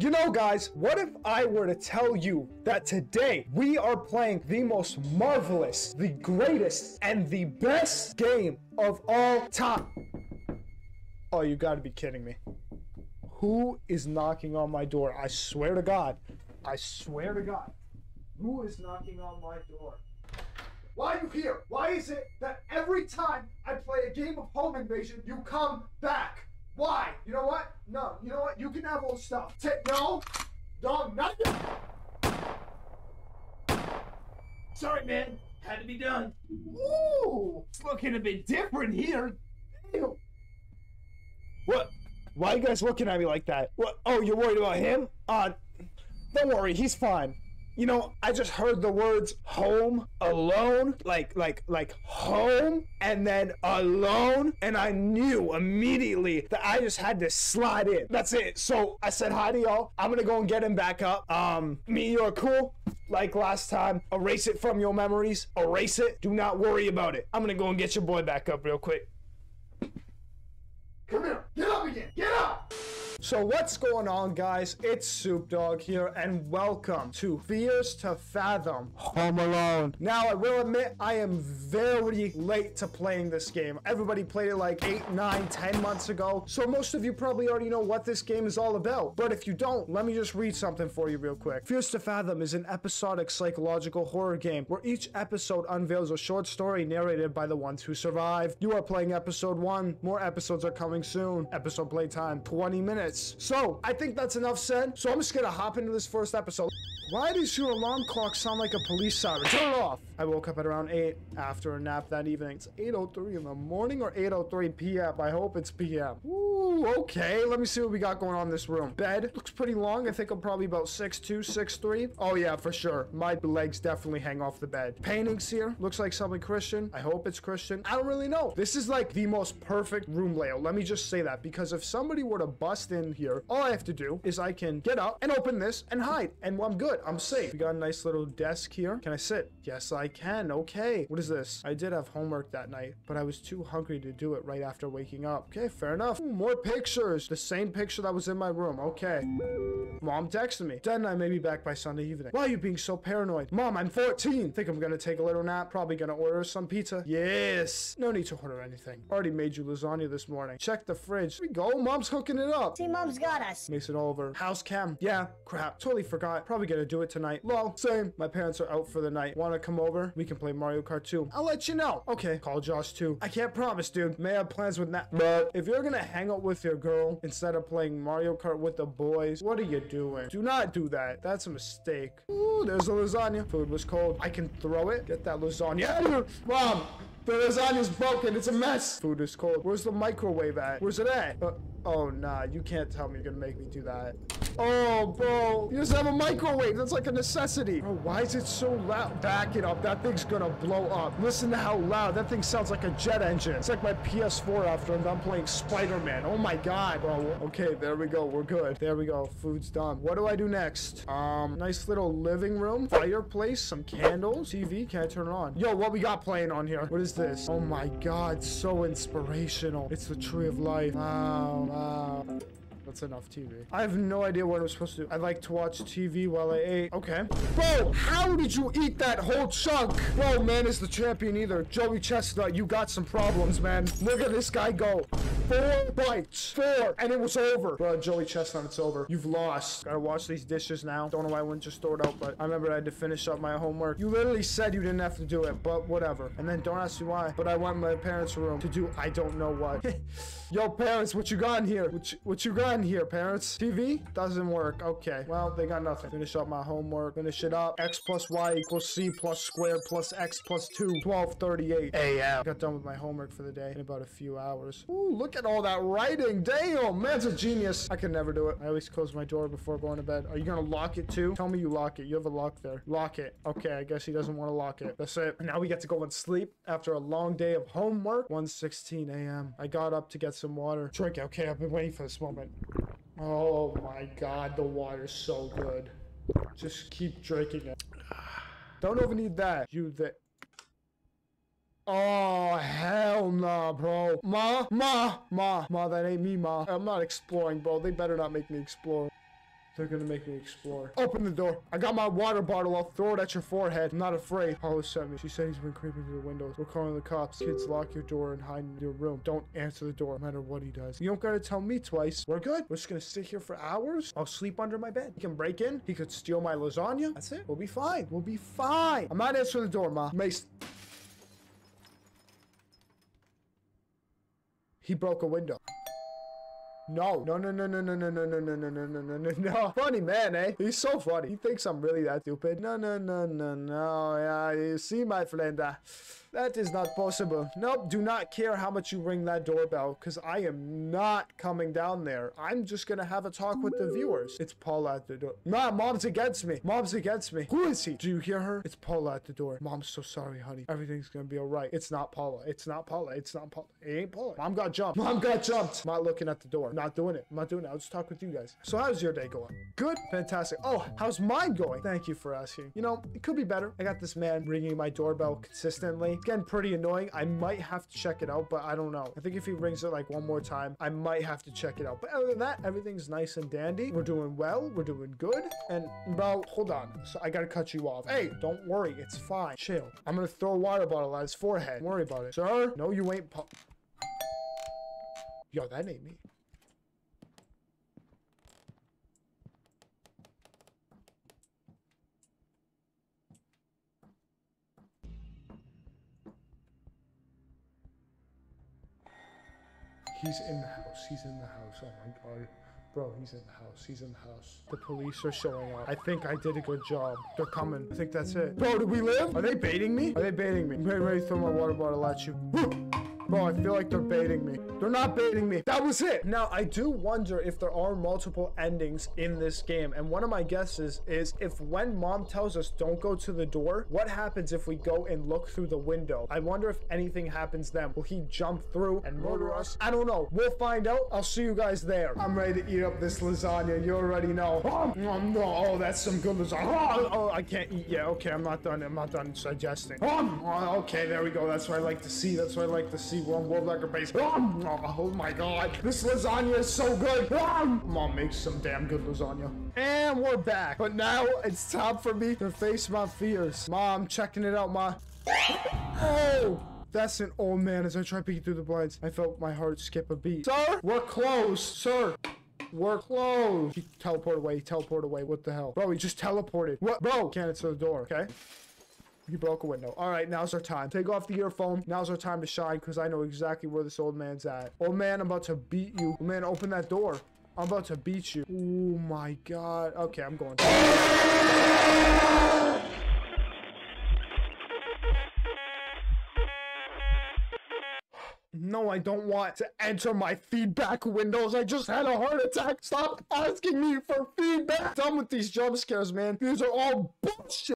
You know, guys, what if I were to tell you that today we are playing the most marvelous, the greatest, and the best game of all time? Oh, you gotta be kidding me. Who is knocking on my door? I swear to God. I swear to God. Who is knocking on my door? Why are you here? Why is it that every time I play a game of home invasion, you come back? Why? You know what? No. You know what? You can have old stuff. No. No, nothing. Sorry, man. Had to be done. Ooh. It's looking a bit different here. Ew. What? Why are you guys looking at me like that? What? Oh, you're worried about him? Don't worry. He's fine. You know, I just heard the words home, alone, like home, and then alone, and I knew immediately that I just had to slide in. That's it. So I said hi to y'all. I'm gonna go and get him back up. Me, you're cool. Like last time, erase it from your memories. Erase it. Do not worry about it. I'm gonna go and get your boy back up real quick. Come here. Get up again. Get up. So what's going on, guys? It's Soup Dog here, and welcome to Fears to Fathom Home Alone. Now, I will admit, I am very late to playing this game. Everybody played it like 8, 9, 10 months ago, so most of you probably already know what this game is all about. But if you don't, let me just read something for you real quick. Fears to Fathom is an episodic psychological horror game where each episode unveils a short story narrated by the ones who survived. You are playing episode 1. More episodes are coming soon. Episode playtime, 20 minutes. So, I think that's enough said. So, I'm just gonna hop into this first episode. Why does your alarm clock sound like a police siren? Turn it off! I woke up at around 8 after a nap that evening. It's 8:03 in the morning or 8:03 p.m.? I hope it's p.m. Ooh, okay. Let me see what we got going on in this room. Bed looks pretty long. I think I'm probably about 6'2", 6'3". Oh, yeah, for sure. My legs definitely hang off the bed. Paintings here. Looks like something Christian. I hope it's Christian. I don't really know. This is like the most perfect room layout. Let me just say that, because if somebody were to bust in here, all I have to do is I can get up and open this and hide, and I'm good. I'm safe. We got a nice little desk here. Can I sit? Yes, I can. Okay. What is this? I did have homework that night, but I was too hungry to do it right after waking up. Okay, fair enough. Ooh, more pictures. The same picture that was in my room. Okay. Mom texted me. Dad and I may be back by Sunday evening. Why are you being so paranoid? Mom, I'm 14. Think I'm gonna take a little nap. Probably gonna order some pizza. Yes. No need to order anything. Already made you lasagna this morning. Check the fridge. Here we go. Mom's hooking it up. See, Mom's got us. Mason Oliver. House cam. Yeah. Crap. Totally forgot. Probably gonna do it tonight. Lol. Same. My parents are out for the night. Wanna come over? We can play Mario Kart 2. I'll let you know. Okay. Call Josh too. I can't promise, dude. May have plans with that. But if you're gonna hang out with your girl instead of playing Mario Kart with the boys, what are you doing? Do not do that. That's a mistake. Ooh, there's the lasagna. Food was cold. I can throw it. Get that lasagna. Mom, the lasagna's broken. It's a mess. Food is cold. Where's the microwave at? Where's it at? Oh, nah. You can't tell me you're gonna make me do that. Oh, bro. You just have a microwave. That's like a necessity. Bro, why is it so loud? Back it up. That thing's gonna blow up. Listen to how loud. That thing sounds like a jet engine. It's like my PS4 after I'm done playing Spider-Man. Oh my God, bro. Okay, there we go. We're good. There we go. Food's done. What do I do next? Nice little living room. Fireplace. Some candles. TV. Can I turn it on? Yo, what we got playing on here? What is this? Oh my God. So inspirational. It's the Tree of Life. Wow, wow. That's enough TV. I have no idea what I'm supposed to do. I like to watch TV while I ate. Okay. Bro, how did you eat that whole chunk? Bro, man is the champion either. Joey Chestnut, you got some problems, man. Look at this guy go. 4 bites, 4, and it was over. Bro, Joey Chestnut, it's over. You've lost. Gotta wash these dishes now. Don't know why I wouldn't just throw it out, but I remember I had to finish up my homework. You literally said you didn't have to do it, but whatever. And then don't ask me why, but I went in my parents' room to do I don't know what. Yo, parents, what you got in here? What you got in here, parents? TV? Doesn't work. Okay. Well, they got nothing. Finish up my homework. Finish it up. X + Y = C + squared + X + 2. 12:38 a.m. Got done with my homework for the day in about a few hours. Ooh, look at all that writing. Damn, man's a genius. I can never do it. I always close my door before going to bed. Are you gonna lock it too? Tell me you lock it. You have a lock there. Lock it. Okay, I guess he doesn't want to lock it. That's it. Now we get to go and sleep after a long day of homework. 1:16 a.m. I got up to get some water. Drink. Okay, I've been waiting for this moment. Oh my God, the water's so good. Just keep drinking it. Don't over need that. You the. Oh, hell nah, bro. Ma, that ain't me, ma. I'm not exploring, bro. They better not make me explore. They're gonna make me explore. Open the door. I got my water bottle. I'll throw it at your forehead. I'm not afraid. Hollow sent me. She said he's been creeping through the windows. We're calling the cops. Kids, lock your door and hide in your room. Don't answer the door, no matter what he does. You don't gotta tell me twice. We're good. We're just gonna sit here for hours. I'll sleep under my bed. He can break in. He could steal my lasagna. That's it. We'll be fine. We'll be fine. I'm not answering the door, Ma. Mace. He broke a window. No, no, no, no, no, no, no, no, no, no, no, no, no, no, no, no. Funny man, eh? He's so funny. He thinks I'm really that stupid. No, no, no, no, no. Yeah, you see, my friend, that is not possible. Nope, do not care how much you ring that doorbell, because I am not coming down there. I'm just going to have a talk with the viewers. It's Paula at the door. Ma, Mom's against me. Mom's against me. Who is he? Do you hear her? It's Paula at the door. Mom's so sorry, honey. Everything's going to be all right. It's not Paula. It's not Paula. It's not Paula. It ain't Paula. Mom got jumped. Mom got jumped. Not looking at the door. Not doing it. I'm not doing it. I'll just talk with you guys. So how's your day going? Good? Fantastic. Oh, how's mine going? Thank you for asking. You know, it could be better. I got this man ringing my doorbell consistently. It's getting pretty annoying. I might have to check it out, but I don't know. I think if he rings it like one more time, I might have to check it out. But other than that, everything's nice and dandy. We're doing well. We're doing good. And bro, hold on. So I gotta cut you off. Hey, don't worry. It's fine. Chill. I'm gonna throw a water bottle at his forehead. Don't worry about it. Sir? No, you ain't. Yo, that ain't me. He's in the house. He's in the house. Oh my god. Bro, he's in the house. He's in the house. The police are showing up. I think I did a good job. They're coming. I think that's it. Bro, do we live? Are they baiting me? Are they baiting me? I'm getting ready to throw my water bottle at you. Bro, I feel like they're baiting me. They're not baiting me. That was it. Now, I do wonder if there are multiple endings in this game. And one of my guesses is if when Mom tells us don't go to the door, what happens if we go and look through the window? I wonder if anything happens then. Will he jump through and murder us? I don't know. We'll find out. I'll see you guys there. I'm ready to eat up this lasagna. You already know. Oh, that's some good lasagna. Oh, I can't eat yet. Okay, I'm not done. I'm not done digesting. Okay, there we go. That's what I like to see. That's what I like to see. One world record base. Oh my god, this lasagna is so good. Mom makes some damn good lasagna. And we're back, but now it's time for me to face my fears. Mom, checking it out, Ma. Oh, that's an old man. As I try peeking through the blinds, I felt my heart skip a beat. Sir, we're closed. Sir, we're closed. He teleported away. He teleported away. What the hell, bro? He just teleported. What, bro? Can't answer the door. Okay, he broke a window. All right, now's our time. Take off the earphone. Now's our time to shine, because I know exactly where this old man's at. Old man, I'm about to beat you. Old man, open that door. I'm about to beat you. Oh, my God. Okay, I'm going. No, I don't want to enter my feedback windows. I just had a heart attack. Stop asking me for feedback. I'm done with these jump scares, man. These are all bullshit.